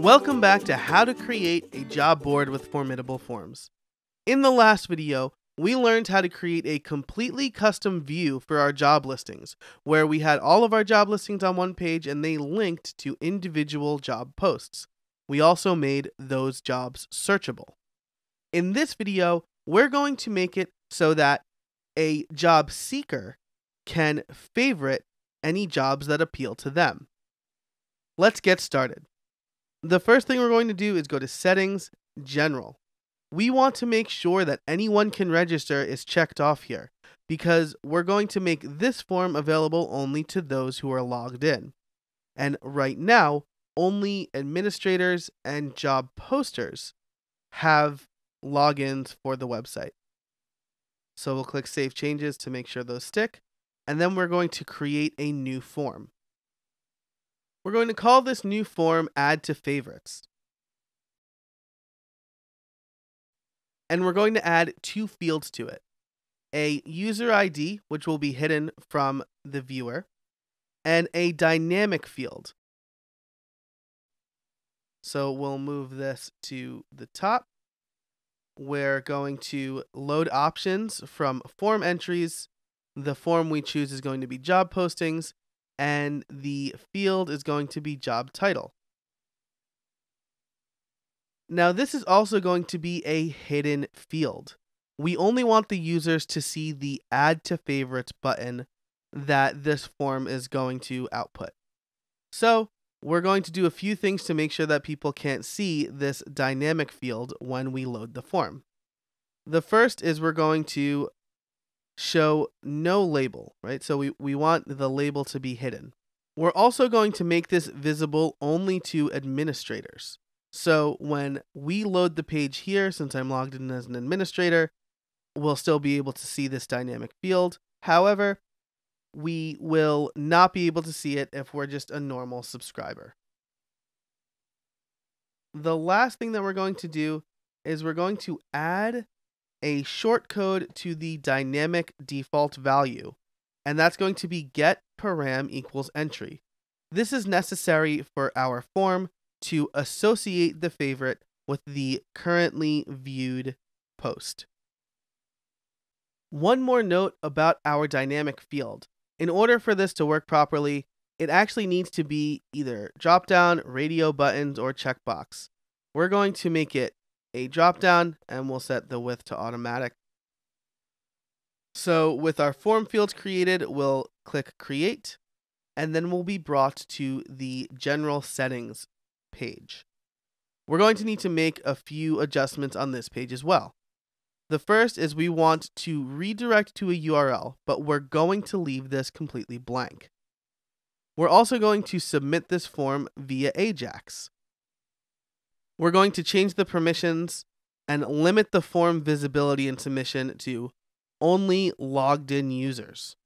Welcome back to How to Create a Job Board with Formidable Forms. In the last video, we learned how to create a completely custom view for our job listings, where we had all of our job listings on one page and they linked to individual job posts. We also made those jobs searchable. In this video, we're going to make it so that a job seeker can favorite any jobs that appeal to them. Let's get started. The first thing we're going to do is go to Settings, General. We want to make sure that anyone can register is checked off here, because we're going to make this form available only to those who are logged in. And right now, only administrators and job posters have logins for the website. So we'll click Save Changes to make sure those stick. And then we're going to create a new form. We're going to call this new form Add to Favorites. And we're going to add two fields to it. A user ID, which will be hidden from the viewer, and a dynamic field. So we'll move this to the top. We're going to load options from form entries. The form we choose is going to be job postings, and the field is going to be job title. Now, this is also going to be a hidden field. We only want the users to see the Add to Favorites button that this form is going to output. So we're going to do a few things to make sure that people can't see this dynamic field when we load the form. The first is we're going to show no label, right? So we want the label to be hidden. We're also going to make this visible only to administrators. So when we load the page here, since I'm logged in as an administrator, we'll still be able to see this dynamic field. However, we will not be able to see it if we're just a normal subscriber. The last thing that we're going to do is we're going to add a shortcode to the dynamic default value, and that's going to be get param equals entry. This is necessary for our form to associate the favorite with the currently viewed post. One more note about our dynamic field. In order for this to work properly, it actually needs to be either drop-down, radio buttons, or checkbox. We're going to make it a drop-down, and we'll set the width to automatic. So with our form fields created, we'll click Create, and then we'll be brought to the General Settings page. We're going to need to make a few adjustments on this page as well. The first is we want to redirect to a URL, but we're going to leave this completely blank. We're also going to submit this form via AJAX. We're going to change the permissions and limit the form visibility and submission to only logged in users.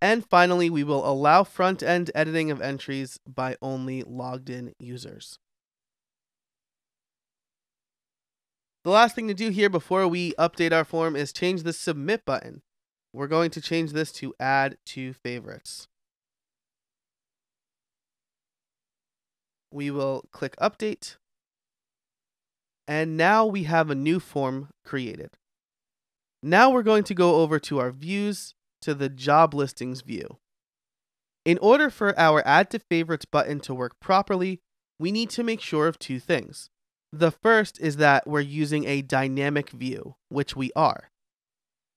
And finally, we will allow front-end editing of entries by only logged-in users. The last thing to do here before we update our form is change the Submit button. We're going to change this to Add to Favorites. We will click Update. And now we have a new form created. Now we're going to go over to our views, to the job listings view. In order for our Add to Favorites button to work properly, we need to make sure of two things. The first is that we're using a dynamic view, which we are.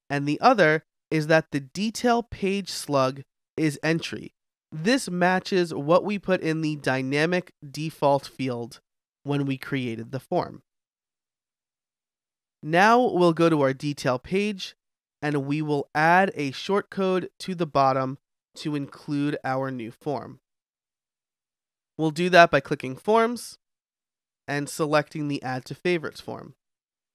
And the other is that the detail page slug is entry. This matches what we put in the dynamic default field when we created the form. Now we'll go to our detail page, and we will add a shortcode to the bottom to include our new form. We'll do that by clicking Forms and selecting the Add to Favorites form.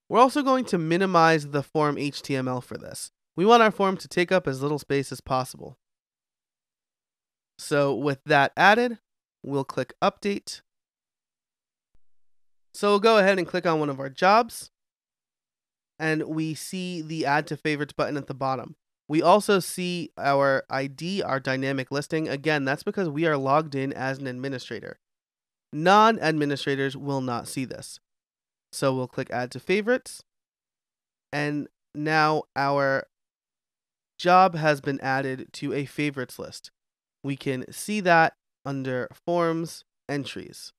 We're also going to minimize the form HTML for this. We want our form to take up as little space as possible. So with that added, we'll click Update. So we'll go ahead and click on one of our jobs, and we see the Add to Favorites button at the bottom. We also see our ID, our dynamic listing. Again, that's because we are logged in as an administrator. Non-administrators will not see this. So we'll click Add to Favorites. And now our job has been added to a favorites list. We can see that under Forms, Entries.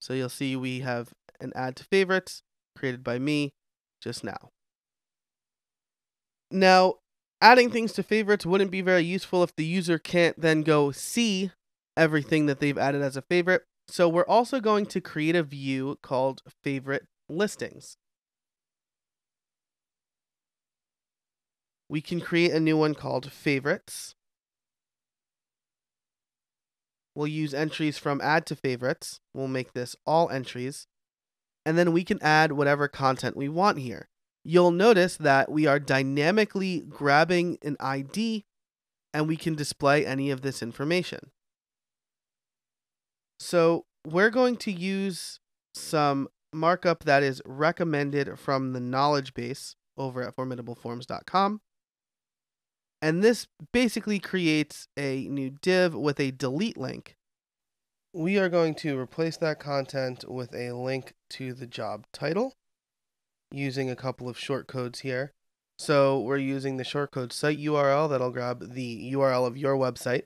So you'll see we have an Add to Favorites created by me just now. Now, adding things to favorites wouldn't be very useful if the user can't then go see everything that they've added as a favorite. So we're also going to create a view called Favorite Listings. We can create a new one called Favorites. We'll use entries from Add to Favorites. We'll make this all entries. And then we can add whatever content we want here. You'll notice that we are dynamically grabbing an ID and we can display any of this information. So we're going to use some markup that is recommended from the knowledge base over at formidableforms.com. And this basically creates a new div with a delete link. We are going to replace that content with a link to the job title using a couple of shortcodes here. So we're using the shortcode site URL. That'll grab the URL of your website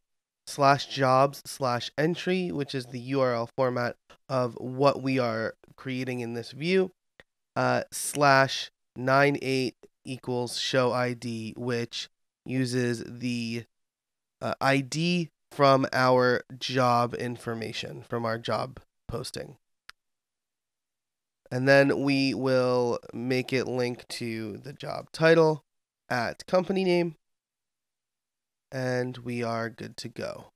/jobs/entry, which is the URL format of what we are creating in this view, /98 = show ID, which uses the ID from our job information, from our job posting. And then we will make it link to the job title at company name. And we are good to go.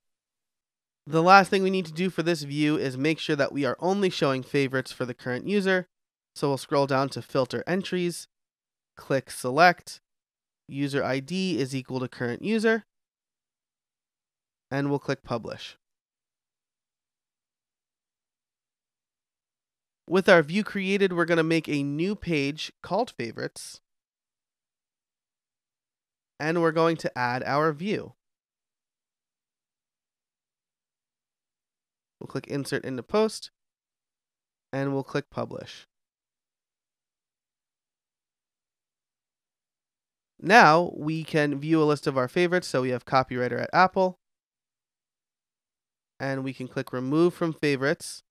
The last thing we need to do for this view is make sure that we are only showing favorites for the current user. So we'll scroll down to Filter Entries, click Select, User ID is equal to current user, and we'll click Publish. With our view created, we're going to make a new page called Favorites, and we're going to add our view. We'll click Insert into Post, and we'll click Publish. Now we can view a list of our favorites. So we have Copywriter at Apple, and we can click Remove from Favorites.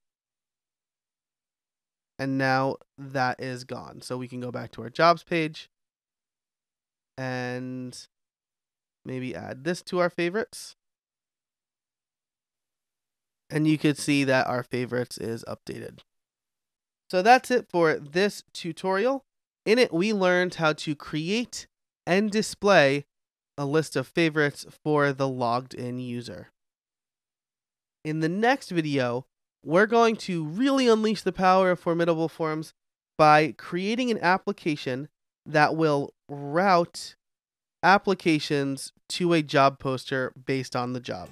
And now that is gone. So we can go back to our jobs page and maybe add this to our favorites. And you could see that our favorites is updated. So that's it for this tutorial. In it, we learned how to create and display a list of favorites for the logged in user. In the next video, we're going to really unleash the power of Formidable Forms by creating an application that will route applications to a job poster based on the job.